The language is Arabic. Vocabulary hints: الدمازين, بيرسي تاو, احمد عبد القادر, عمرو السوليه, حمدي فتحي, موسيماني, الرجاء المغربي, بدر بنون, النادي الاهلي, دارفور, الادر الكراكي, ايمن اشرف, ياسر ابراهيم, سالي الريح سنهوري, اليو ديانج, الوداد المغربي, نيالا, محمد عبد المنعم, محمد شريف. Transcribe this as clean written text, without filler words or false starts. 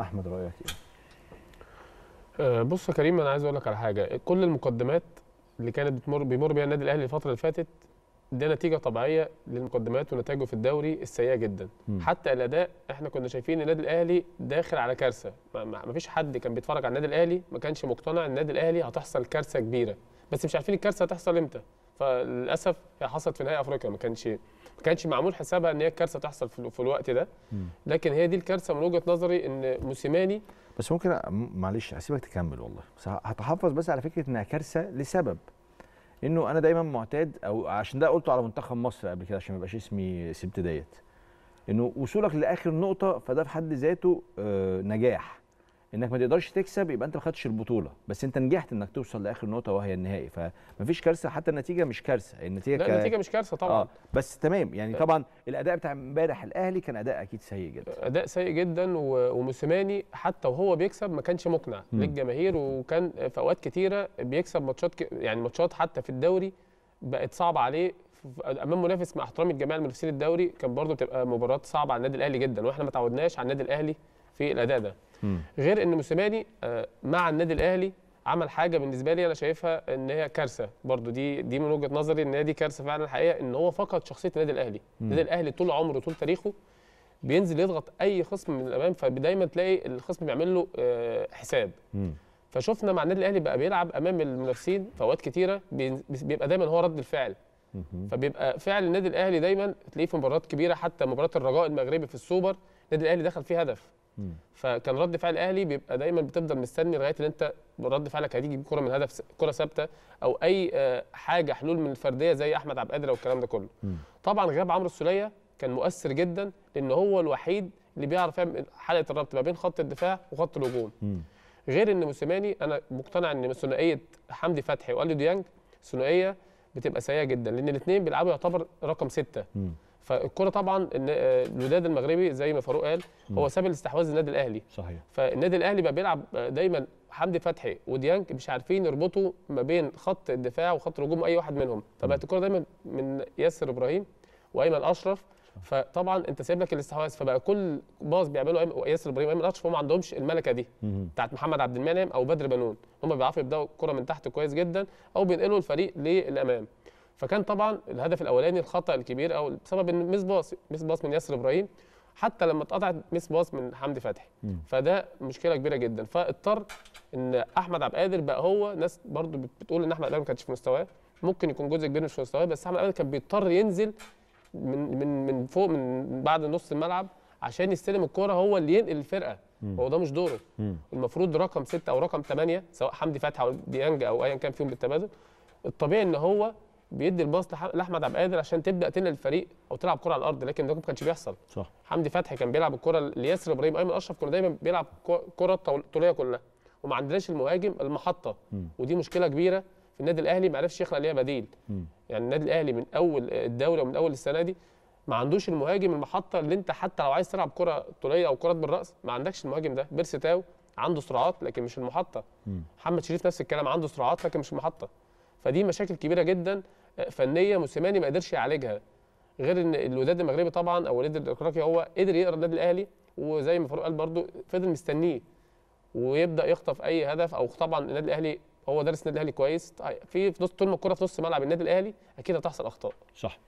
احمد رايك ايه؟ بص يا كريم، انا عايز اقول لك على حاجه. كل المقدمات اللي كانت بيمر بيها النادي الاهلي الفتره اللي فاتت ده نتيجه طبيعيه للمقدمات ونتائجه في الدوري السيئه جدا. حتى الاداء احنا كنا شايفين النادي الاهلي داخل على كارثه. ما فيش حد كان بيتفرج على النادي الاهلي ما كانش مقتنع ان النادي الاهلي هتحصل كارثه كبيره، بس مش عارفين الكارثه هتحصل امتى. فللاسف هي حصلت في نهائي افريقيا، ما كانش معمول حسابها ان هي الكارثه تحصل في الوقت ده، لكن هي دي الكارثه من وجهه نظري. ان موسيماني بس ممكن معلش هسيبك تكمل والله، بس هتحفظ بس على فكره انها كارثه لسبب انه انا دايما معتاد، او عشان ده قلته على منتخب مصر قبل كده عشان ما يبقاش اسمي سبت ديت، انه وصولك لاخر نقطه فده في حد ذاته نجاح. انك ما تقدرش تكسب يبقى انت ما خدتش البطوله، بس انت نجحت انك توصل لاخر نقطه وهي النهائي، فمفيش كارثه. حتى النتيجه مش كارثه، النتيجه لا النتيجه مش كارثه طبعا. بس تمام يعني طبعا الاداء بتاع امبارح الاهلي كان اداء اكيد سيء جدا، اداء سيء جدا. وموسيماني حتى وهو بيكسب ما كانش مقنع للجماهير، وكان في اوقات كتيره بيكسب ماتشات يعني ماتشات حتى في الدوري بقت صعبه عليه امام منافس، مع احترامي لجميع المنافسين الدوري كان برضه بتبقى مباريات صعبه على النادي الاهلي جدا، واحنا ما تعودناش على النادي الاهلي في الاداء ده. غير ان موسيماني مع النادي الاهلي عمل حاجه بالنسبه لي انا شايفها ان هي كارثه برضو، دي من وجهه نظري ان دي كارثه فعلا الحقيقه، ان هو فقد شخصيه النادي الاهلي. النادي الاهلي طول عمره طول تاريخه بينزل يضغط اي خصم من الامام، فدايما تلاقي الخصم بيعمل له حساب. فشفنا مع النادي الاهلي بقى بيلعب امام المنافسين في اوقات كتيره بيبقى دايما هو رد الفعل، فبيبقى فعل النادي الاهلي دايما تلاقيه في مباريات كبيره، حتى مباراه الرجاء المغربي في السوبر النادي الاهلي دخل فيه هدف، فكان رد فعل الاهلي بيبقى دايما بتفضل مستني لغايه ان انت رد فعلك هتيجي بكره من هدف، كره ثابته او اي حاجه حلول من الفرديه زي احمد عبد القادر والكلام ده كله. طبعا غياب عمرو السوليه كان مؤثر جدا، لان هو الوحيد اللي بيعرف يعمل حلقه الربط ما بين خط الدفاع وخط الهجوم. غير ان موسيماني انا مقتنع ان ثنائيه حمدي فتحي واليو ديانج ثنائيه بتبقى سيئه جدا، لان الاثنين بيلعبوا يعتبر رقم 6. فالكره طبعا الوداد المغربي زي ما فاروق قال هو ساب الاستحواذ للنادي الاهلي صحيح، فالنادي الاهلي بقى بيلعب دايما حمدي فتحي وديانج مش عارفين يربطوا ما بين خط الدفاع وخط الهجوم اي واحد منهم، فبقت الكره دايما من ياسر ابراهيم وايمن اشرف، فطبعا انت سايب لك الاستحواذ، فبقى كل باص بيعمله ياسر ابراهيم وايمن اشرف، هم ما عندهمش الملكه دي بتاعت محمد عبد المنعم او بدر بنون، هم بيعرفوا يبداوا الكره من تحت كويس جدا او بينقلوا الفريق للامام. فكان طبعا الهدف الاولاني الخطا الكبير او بسبب ان مس باص من ياسر ابراهيم، حتى لما اتقطعت مس باص من حمدي فتحي، فده مشكله كبيره جدا. فاضطر ان احمد عبد القادر بقى هو ناس برضو بتقول ان احمد عبد القادر ما كانش في مستواه، ممكن يكون جزء كبير مش في مستواه، بس احمد عبد القادر كان بيضطر ينزل من فوق من بعد نص الملعب عشان يستلم الكوره، هو اللي ينقل الفرقه، هو ده مش دوره. المفروض رقم 6 او رقم 8 سواء حمدي فتحي او ديانج او ايا كان فيهم بالتبادل، الطبيعي ان هو بيدي الباص لاحمد عبد القادر عشان تبدا تنقل الفريق او تلعب كره على الارض، لكن ده ما كانش بيحصل. صح. حمدي فتحي كان بيلعب الكره لياسر ابراهيم، ايمن اشرف كانوا دايما بيلعب كره طوليه كلها، وما عندناش المهاجم المحطه، ودي مشكله كبيره في النادي الاهلي ما عرفش يخلق ليها بديل. يعني النادي الاهلي من اول الدوري ومن اول السنه دي ما عندوش المهاجم المحطه اللي انت حتى لو عايز تلعب كره طوليه او كرات بالراس ما عندكش المهاجم ده. بيرسي تاو عنده سرعات لكن مش المحطه، محمد شريف نفس الكلام عنده سرعات لكن مش المحطه، فدي مشاكل كبيره جدا فنيه موسيماني ما قدرش يعالجها. غير ان الوداد المغربي طبعا او الادر الكراكي هو قدر يقرا النادي الاهلي، وزي ما فاروق قال برضه فضل مستنيه ويبدا يخطف اي هدف، او طبعا النادي الاهلي هو دارس النادي الاهلي كويس، في نص طول ما الكره في نص ملعب النادي الاهلي اكيد هتحصل اخطاء. صح.